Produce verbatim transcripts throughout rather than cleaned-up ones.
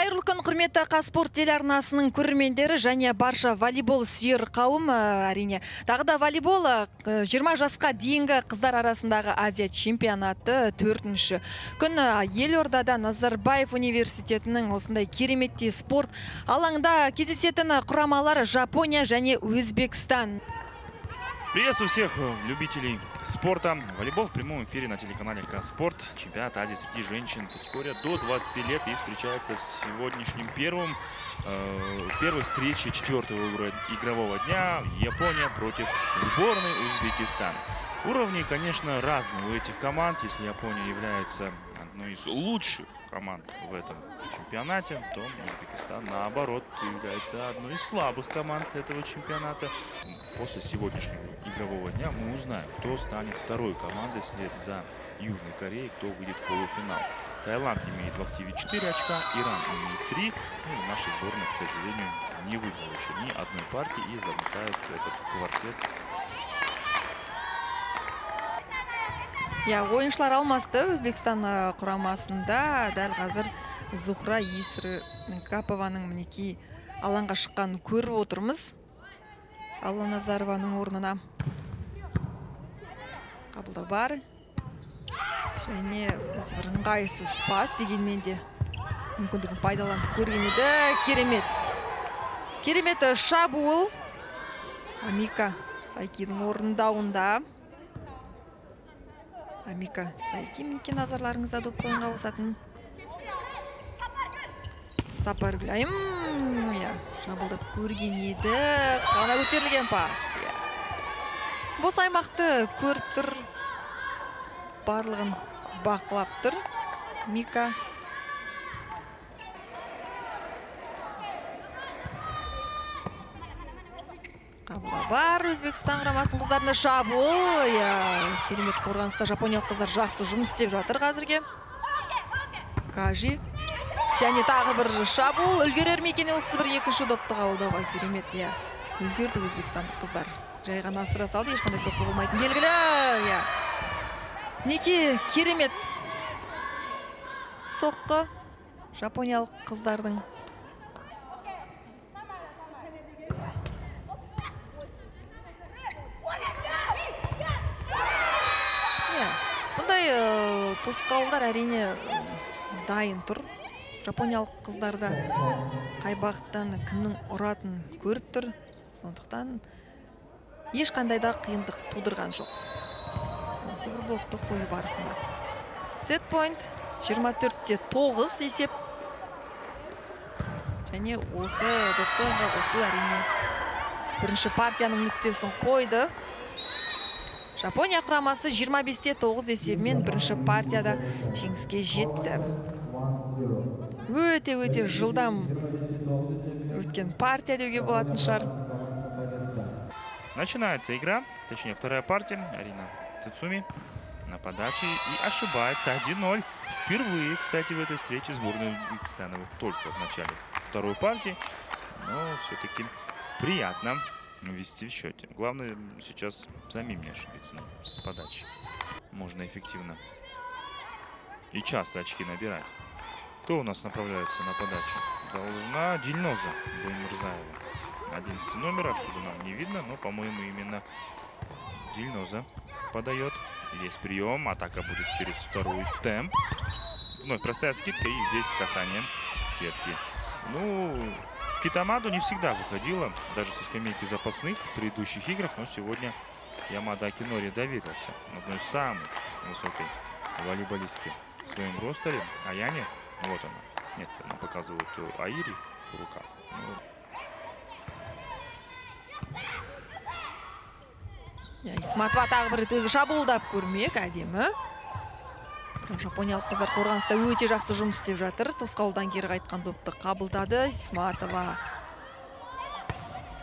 Қайырлы күн, құрметті Казспорт телеарнасының көрермендері және барша волейбол сүйер қауым. Әрине, тағы да волейбол жиырма жасқа дейінгі қыздар арасындағы Азия чемпионаты төртінші күн Елордада Назарбаев университетінің осындай кереметті спорт алаңында кездесетін құрамалар Жапония және Өзбекстан. Приветствую всех любителей спорта. Волейбол в прямом эфире на телеканале Казспорт. Чемпионат Азии среди женщин категория до двадцати лет и встречается в сегодняшнем первом э, первой встрече четвертого игрового дня. Япония против сборной Узбекистана. Уровни, конечно, разные у этих команд. Если Япония является одной из лучших команд в этом чемпионате, то Узбекистан, наоборот, является одной из слабых команд этого чемпионата. После сегодняшнего игрового дня мы узнаем, кто станет второй командой вслед за Южной Кореей, кто выйдет в полуфинал. Таиланд имеет в активе четыре очка, Иран имеет три. Ну, наша сборная, к сожалению, не выиграла еще ни одной партии и заметает этот квартет. Я ойыншылар алмасты Өзбекстан құрамасында дәл қазір Зухра Есірі Капованың мінеки алаңға шыққан көріп отырмыз. Алла Назарованың орнына қабылда бар. Және бір ыңғайсыз пас дегенмен де мүмкіндігін пайдаланып көрген еді. Керемет. Керемет шабуыл. Амика Сайкидің орындауында. Амика Сайки мінеке назарларыңызда доптанға осатын. Сапаргүл айым. Жабылдап көрген еді. Қана көтерілген пас. Бос аймақты көріп тұр. Барлығын бақылап тұр. Мика. Қабыла бар. Өзбекстан құрамасының қыздарына шабуыл. Керемет қорғаныста жапониялық қыздар жақсы жұмыс істеп жатыр қазірге. Кажи. Және тағы бір шабуыл. Үлгерер мекені осы бір екінші доптыға олдауға керемет. Үлгерді өзбекстандық қыздар. Жайған асыра салды. Ешқандай соқпы болмайтын белгілі. Неке керемет соққы жапониялық қыздардың. Тосқауылдар әрине дайын тұр. Жапониялық қыздарда қай бақыттан кімнің ұратын көріп тұр. Сондықтан ешқандайда қиындық тудырған жоқ. Осы бір блокты қойы барысында. Сетпойнт жиырма төртте тоғыз есеп. Және осы доптойынға осы әрине бірінші партияның нүктесін қойды. Жапония құрамасы жиырма бесте тоғыз есебімен бірінші партияда жеңіске жетті. Өте-өте жылдам өткен партия деуге болатын шығар. Начинается игра, точнее вторая партия. Арина Цуцуми на подаче и ошибается один ноль. Впервые, кстати, в этой встрече сборная Узбекистановых только в начале второй партии. Но все-таки приятно вести в счете. Главное сейчас самим не ошибиться с подачи. Можно эффективно и часто очки набирать. Кто у нас направляется на подачу? Должна Дильноза Мирзаева. одиннадцатый номер, отсюда нам не видно, но, по-моему, именно Дильноза подает. Есть прием, атака будет через второй темп. Вновь простая скидка и здесь касание сетки. Ну... Китамаду не всегда выходила, даже со скамейки запасных в предыдущих играх, но сегодня Ямада Акинори доверился. Одной из самых высокой волейболистки в своем ростере. Аяне, вот она. Нет, она показывает у Айри в руках. Исматова тағбырыт өзі шабуылдап көрмек, әдемі. Жапониялық қыздар қорғаныста өте жақсы жұмыс істеп жатыр. Тосқауылдан кері қайтқан допты қабылдады. Исматова.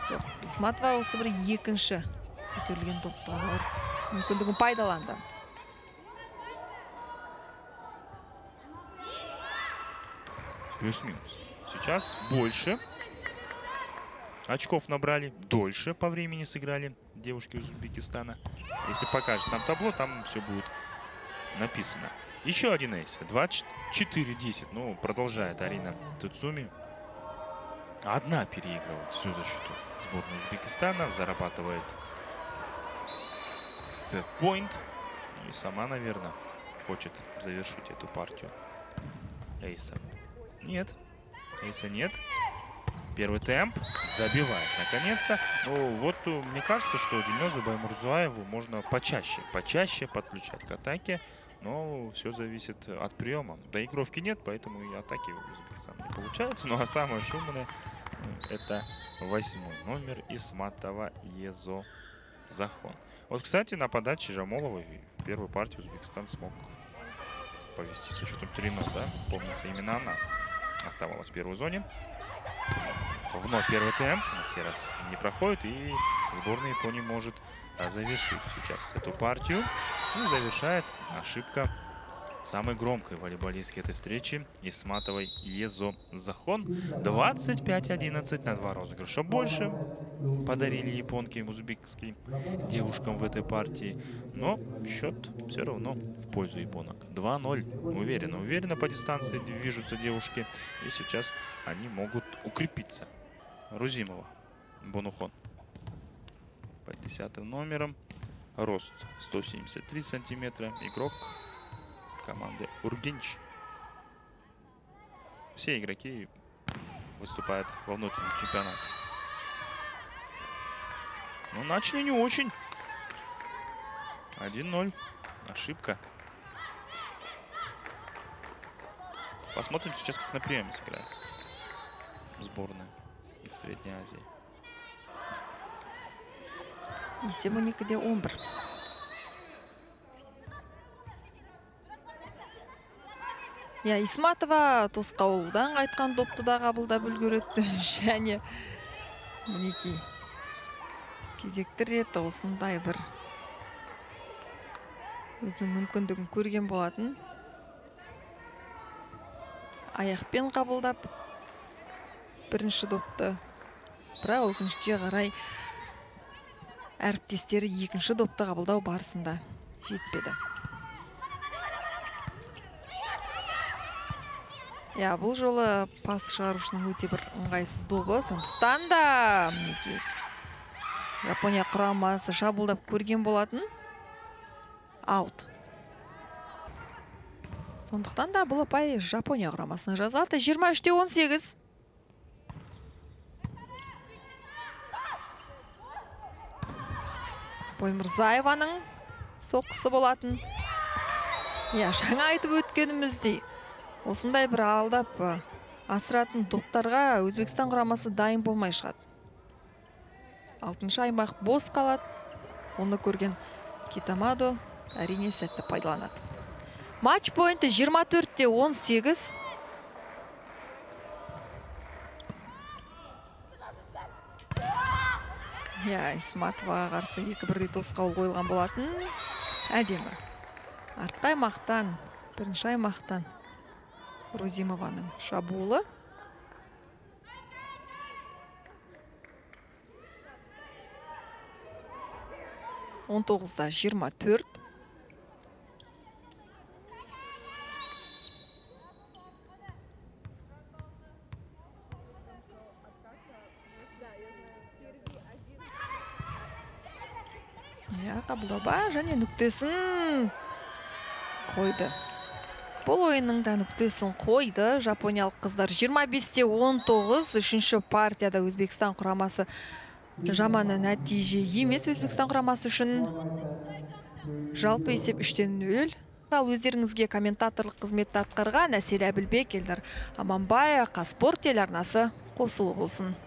Жоқ, Исматова осы бір екінші көтерілген допты мүмкіндігін пайдаланды. Плюс-минус. Сейчас больше очков набрали, дольше по времени сыграли девушки из Узбекистана. Если покажет нам табло, там все будет написано. Еще один эйс. двадцать четыре десять. Ну, продолжает Арина Цуцуми. Одна переигрывает всю защиту сборную Узбекистана. Зарабатывает сет-поинт. И сама, наверное, хочет завершить эту партию эйсом. Нет. Эйса нет. Первый темп. Забивает наконец-то. Ну, вот мне кажется, что Дильнозу Мирзаеву можно почаще, почаще подключать к атаке. Но все зависит от приема. Доигровки нет, поэтому и атаки у Узбекистана не получаются. Ну а самое шумное — это восьмой номер Исматова Ёзухон. Вот, кстати, на подаче Жамоловой первую партию Узбекистан смог повести со счетом три ноль, да? Помнится, именно она оставалась в первой зоне. Вновь первый темп, на сей раз не проходит, и сборная Японии может завершить сейчас эту партию. Ну, завершает ошибка самой громкой волейболистки этой встречи — Исматовой Ёзухон. двадцать пять одиннадцать, на два розыгрыша больше подарили японки узбекским девушкам в этой партии. Но счет все равно в пользу японок. два ноль. Уверенно, уверенно по дистанции движутся девушки. И сейчас они могут укрепиться. Рузимова, Бонухон. Под десятым номером. Рост сто семьдесят три сантиметра. Игрок команды Ургенч. Все игроки выступают во внутреннем чемпионате. Но начали не очень. один ноль. Ошибка. Посмотрим сейчас, как на приеме сыграет сборная из Средней Азии. И сегодня где умбр. Я Исматова тосқауылдан айтқан допты да қабылдап үлгерді. Және мінекей кезекті рет осындай бір өзінің мүмкіндігін көрген болатын. Аяқпен қабылдап бірінші допты. Бірақ өкінішке қарай әріптестері екінші допты қабылдау барысында жетпеді. Я, бұл жолы пас шығарушының өте бір ыңғайсыз добы. Сондықтан да Жапония құрамасы шабуылдап көрген болатын. Аут. Сондықтан да бұл ұпай Жапония құрамасына жазылады. жиырма үште он сегіз. Мирзаеваның соққысы болатын. Я, жаңа айтып өткеніміздей, осындай бір алдап асыратын топтарға Өзбекстан құрамасы дайын болмай шығады. Алтыншы аймақ бос қалады. Оны көрген Китамадо әрине сәтті пайдаланады. Матч пойнты жиырма төртте он сегіз. Исматова қарсы екі бір рет тосқауыл қойылған болатын. Әдемі. Арттай мақтан, бірінші аймақтан Рузимованың шабуылы. он тоғызда жиырма төрт. Қабылдаба және нүктесін қойды. Бұл ойынның да нүктесін қойды жапониялық қыздар. жиырма бесте он тоғыз. Үшінші партияда Өзбекстан құрамасы жаманы нәтиже емес. Өзбекстан құрамасы үшін жалпы есеп үштен нөл. Ал өздеріңізге комментаторлық қызметті атқарған Әсел Әбілбек, Елдар Аманбай, Казспорт телеарнасы қосылы болсын.